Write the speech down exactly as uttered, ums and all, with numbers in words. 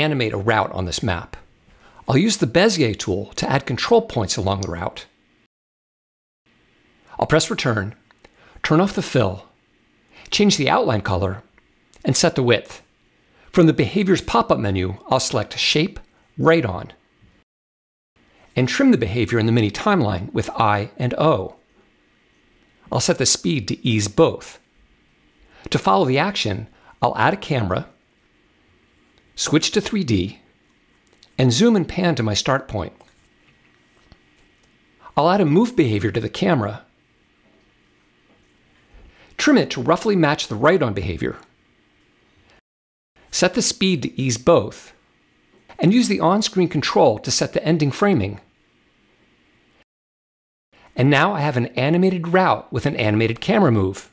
animate a route on this map. I'll use the Bezier tool to add control points along the route. I'll press return, turn off the fill, change the outline color, and set the width. From the Behaviors pop-up menu, I'll select Shape Right On, and trim the behavior in the mini timeline with I and O. I'll set the speed to ease both. To follow the action, I'll add a camera, switch to three D, and zoom and pan to my start point. I'll add a move behavior to the camera, trim it to roughly match the right-on behavior, set the speed to ease both, and use the on-screen control to set the ending framing. And now I have an animated route with an animated camera move.